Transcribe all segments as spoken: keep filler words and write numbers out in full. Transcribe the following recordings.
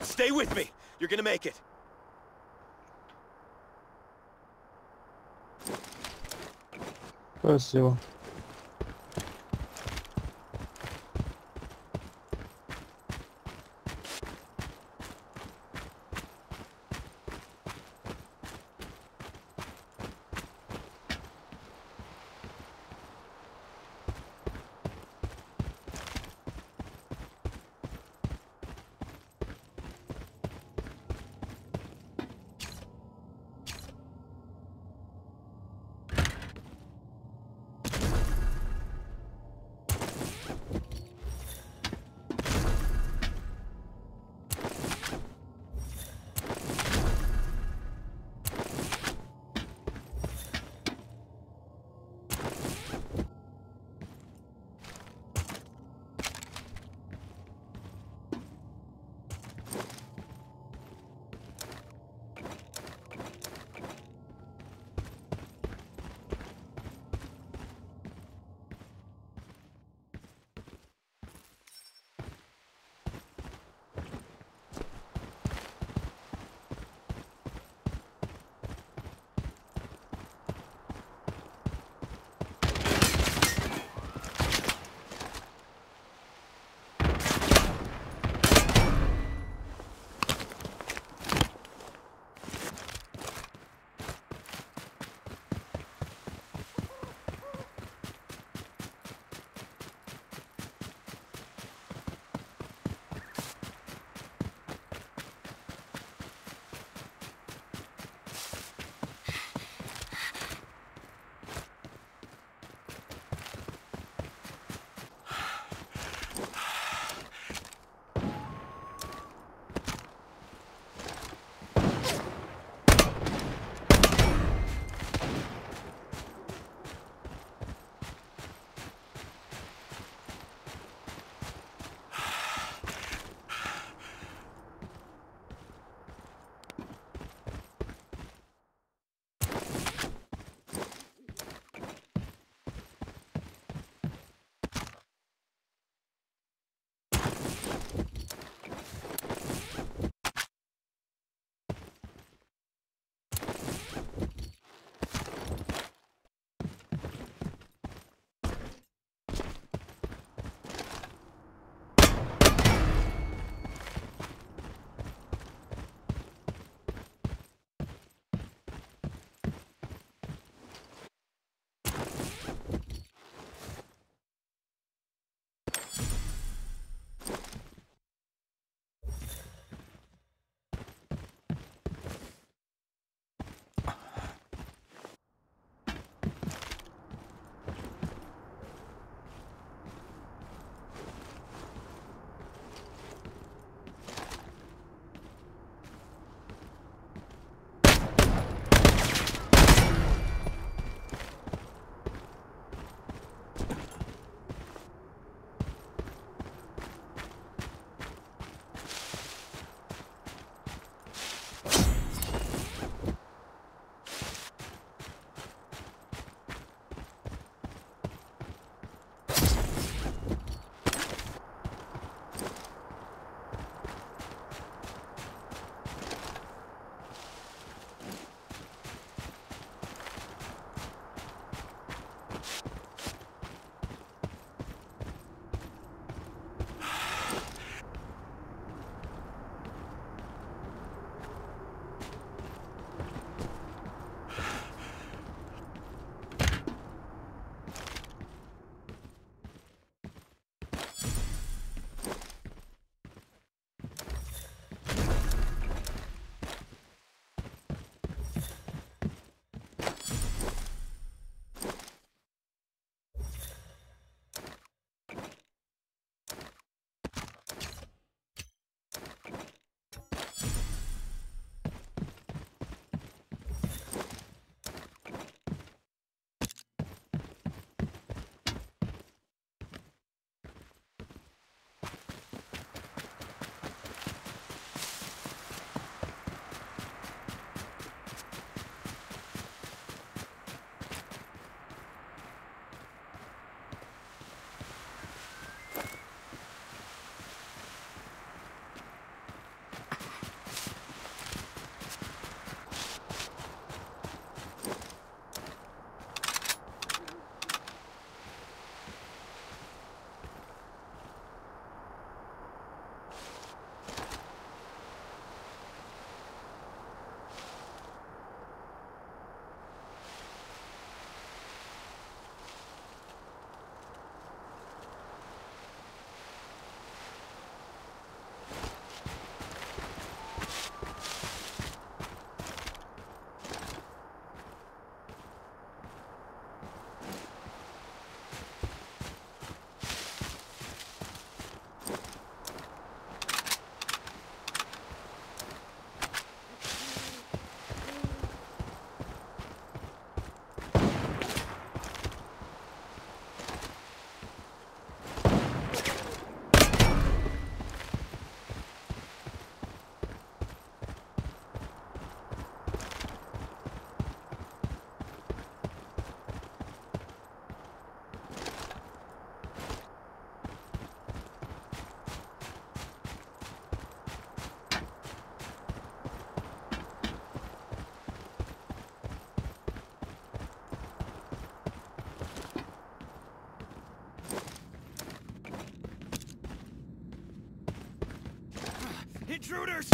Stay with me. You're gonna make it. Спасибо. Intruders!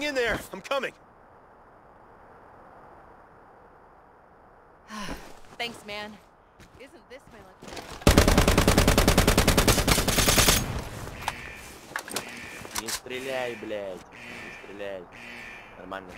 Hang in there. I'm coming. Thanks, man. Isn't this my lucky day? Не стреляй, блядь. Не стреляй. Нормально.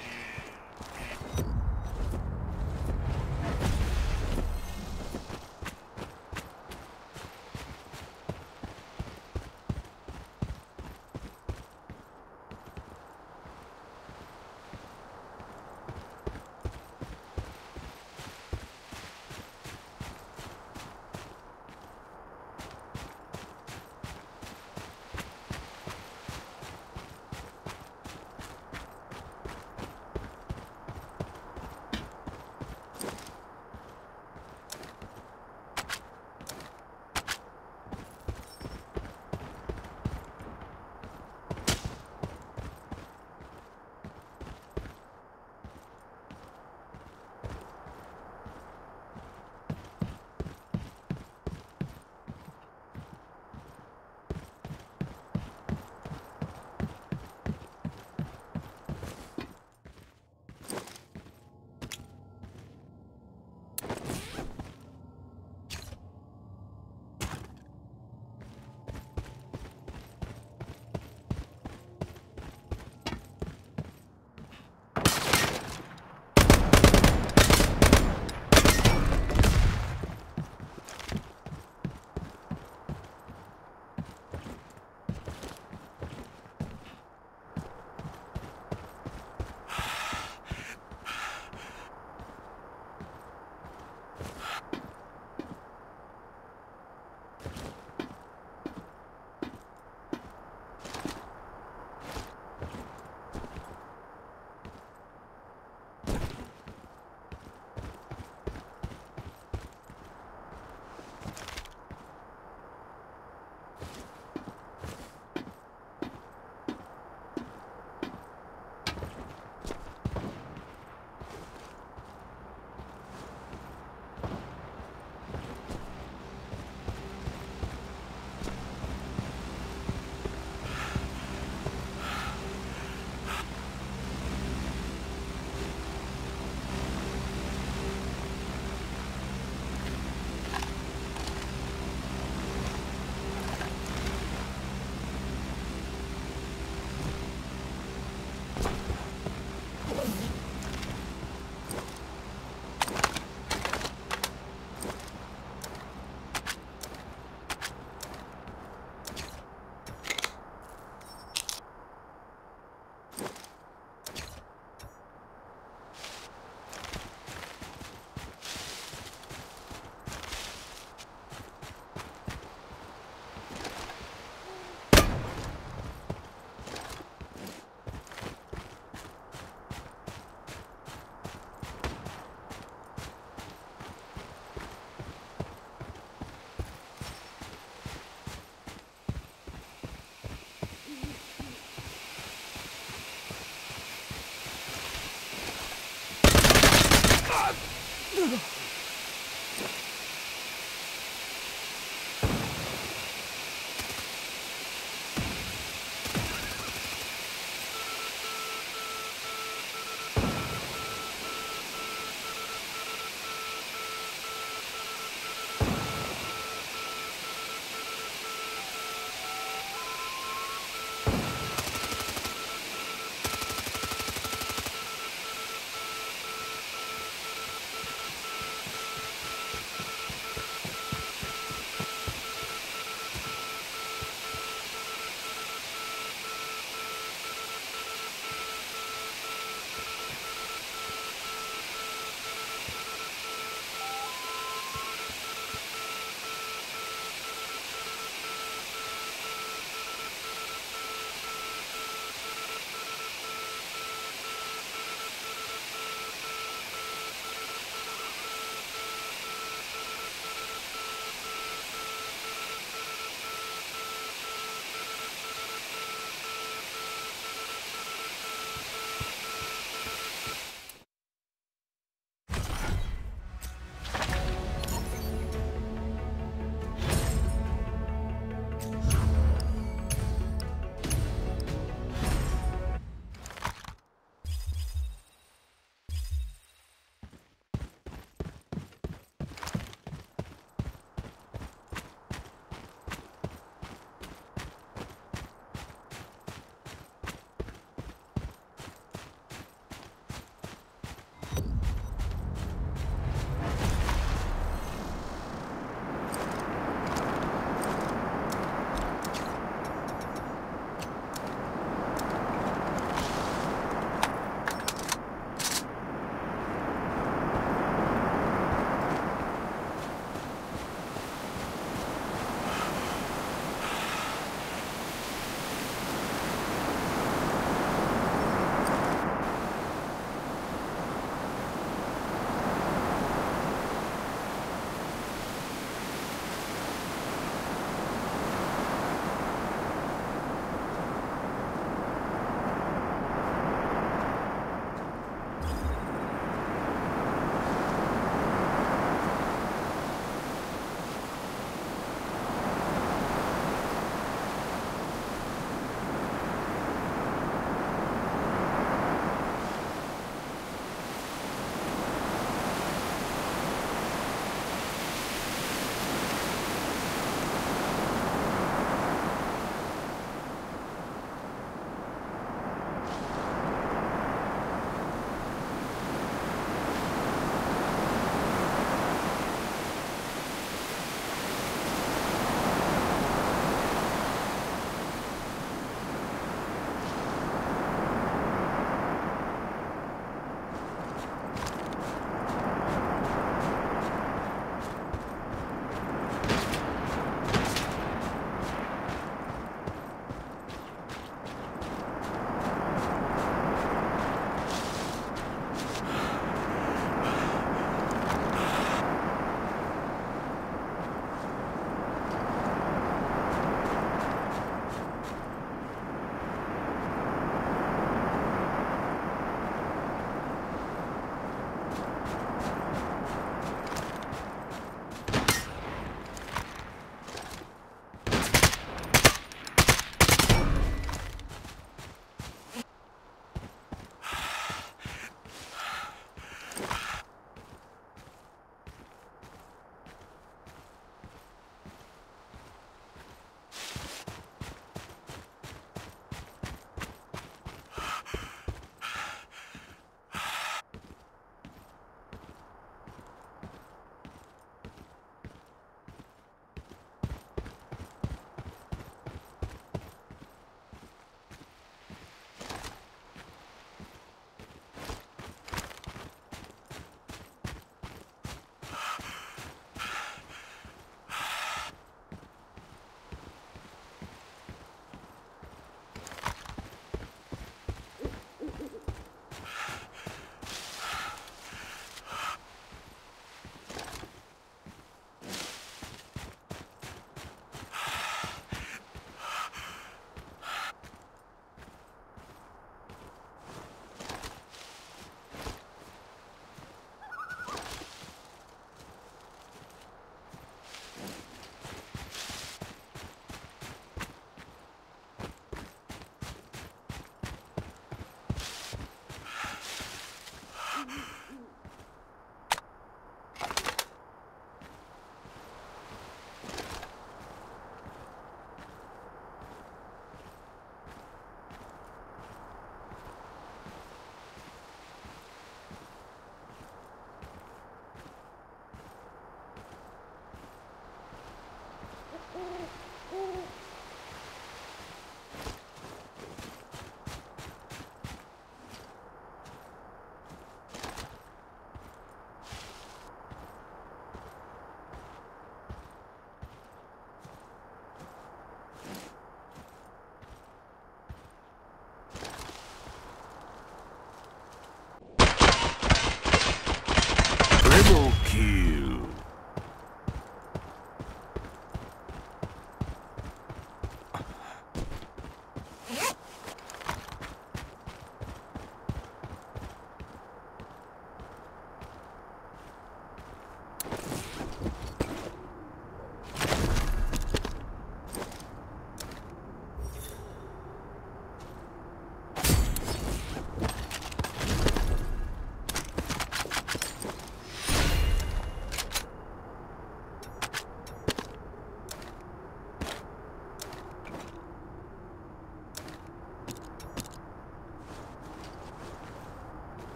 Ugh!